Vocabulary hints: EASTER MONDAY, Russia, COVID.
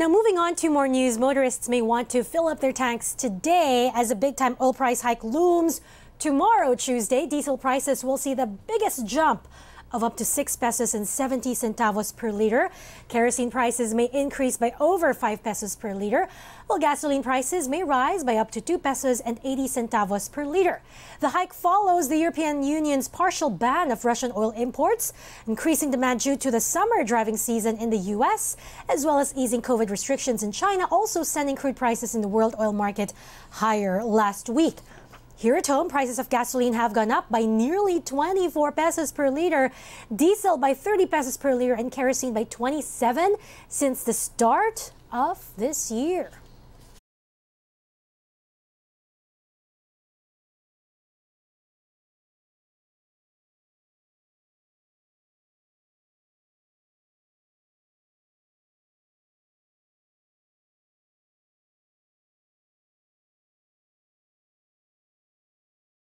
Now, moving on to more news, motorists may want to fill up their tanks today as a big-time oil price hike looms. Tomorrow, Tuesday, diesel prices will see the biggest jump of up to 6 pesos and 70 centavos per liter. Kerosene prices may increase by over 5 pesos per liter, while gasoline prices may rise by up to 2 pesos and 80 centavos per liter. The hike follows the European Union's partial ban of Russian oil imports, increasing demand due to the summer driving season in the U.S., as well as easing COVID restrictions in China, also sending crude prices in the world oil market higher last week. Here at home, prices of gasoline have gone up by nearly 24 pesos per liter, diesel by 30 pesos per liter, and kerosene by 27 since the start of this year.